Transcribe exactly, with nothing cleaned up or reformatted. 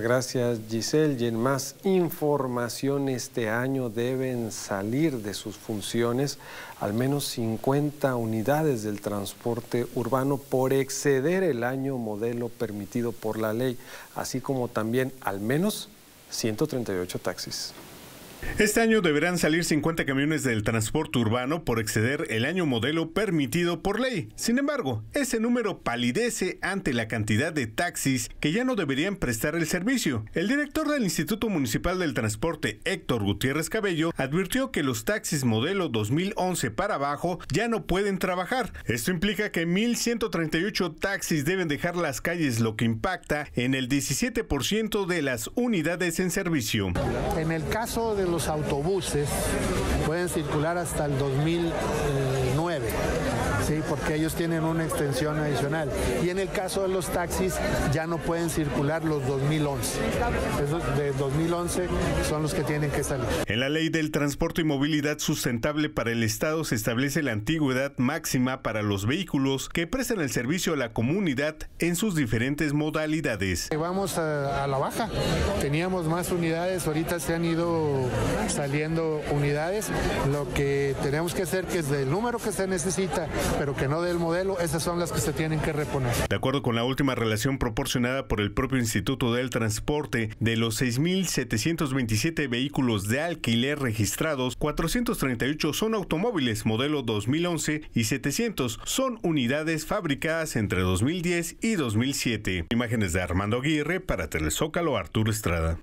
Gracias, Giselle. Y en más información, este año deben salir de sus funciones al menos cincuenta unidades del transporte urbano por exceder el año modelo permitido por la ley, así como también al menos ciento treinta y ocho taxis. Este año deberán salir cincuenta camiones del transporte urbano por exceder el año modelo permitido por ley. Sin embargo, ese número palidece ante la cantidad de taxis que ya no deberían prestar el servicio. El director del Instituto Municipal del Transporte, Héctor Gutiérrez Cabello, advirtió que los taxis modelo dos mil once para abajo ya no pueden trabajar. Esto implica que mil ciento treinta y ocho taxis deben dejar las calles, lo que impacta en el diecisiete por ciento de las unidades en servicio. En el caso de los autobuses, pueden circular hasta el dos mil nueve, ¿sí? Porque ellos tienen una extensión adicional. Y en el caso de los taxis, ya no pueden circular los dos mil once. Esos de dos mil once son los que tienen que salir. En la Ley del Transporte y Movilidad Sustentable para el Estado se establece la antigüedad máxima para los vehículos que prestan el servicio a la comunidad en sus diferentes modalidades. Vamos a, a la baja. Teníamos más unidades, ahorita se han ido saliendo unidades. Lo que tenemos que hacer, que es del número que se necesita, pero que no del modelo, esas son las que se tienen que reponer. De acuerdo con la última relación proporcionada por el propio Instituto del Transporte, de los seis mil setecientos veintisiete vehículos de alquiler registrados, cuatrocientos treinta y ocho son automóviles modelo dos mil once y setecientos son unidades fabricadas entre dos mil diez y dos mil siete. Imágenes de Armando Aguirre para Telezócalo, Arturo Estrada.